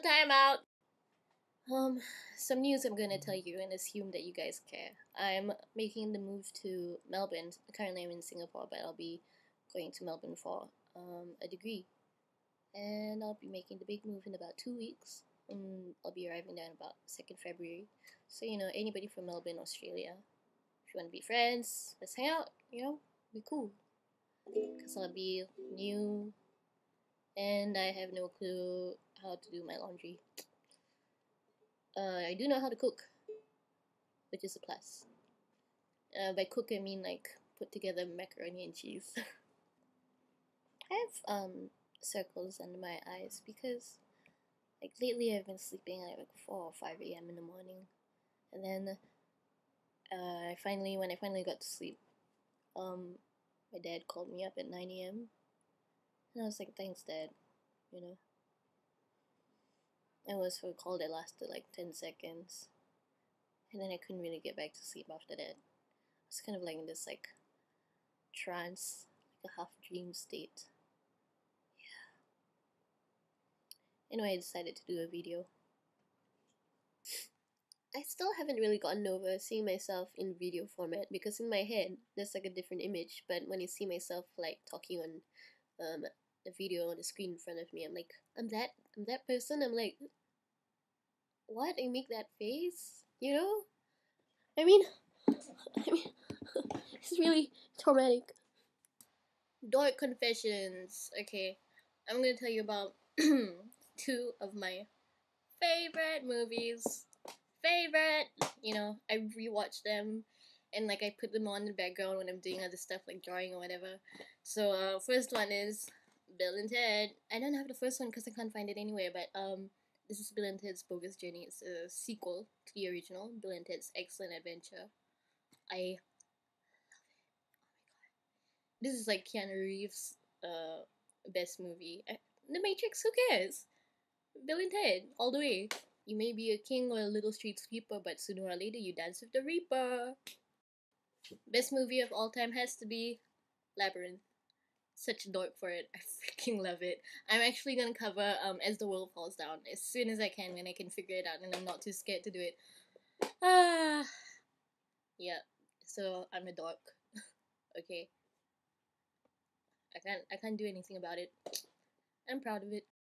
timeout. Some news I'm gonna tell you and assume that you guys care. I'm making the move to Melbourne. Currently I'm in Singapore, but I'll be going to Melbourne for a degree. And I'll be making the big move in about 2 weeks. I'll be arriving there in about 2nd February. So, you know, anybody from Melbourne, Australia, if you want to be friends, let's hang out, you know, be cool. Because I'll be new and I have no clue how to do my laundry. I do know how to cook, which is a plus. By cook I mean like put together macaroni and cheese. I have circles under my eyes because like lately I've been sleeping at like 4 or 5 AM in the morning, and then when I finally got to sleep, my dad called me up at 9 AM and I was like, thanks Dad, you know. I was for a call that lasted like 10 seconds and then I couldn't really get back to sleep after that. I was kind of like in this like trance, like a half dream state. Yeah. Anyway, I decided to do a video. I still haven't really gotten over seeing myself in video format because in my head there's like a different image, but when I see myself like talking on a video on the screen in front of me, I'm like, I'm that person. I'm like, what? I make that face, you know? I mean, it's really traumatic. Dark confessions. Okay, I'm gonna tell you about 2 of my favorite movies. You know, I rewatch them, and like I put them on in the background when I'm doing other stuff like drawing or whatever. So first one is Bill and Ted. I don't have the first one because I can't find it anywhere, but this is Bill and Ted's Bogus Journey. It's a sequel to the original, Bill and Ted's Excellent Adventure. I love it. Oh my god. This is like Keanu Reeves' best movie. The Matrix, who cares? Bill and Ted, all the way. You may be a king or a little street sweeper, but sooner or later you dance with the Reaper. Best movie of all time has to be Labyrinth. Such a dork for it. I freaking love it. I'm actually gonna cover As the World Falls Down as soon as I can when I can figure it out and I'm not too scared to do it. Yeah, so I'm a dork. Okay. I can't do anything about it. I'm proud of it.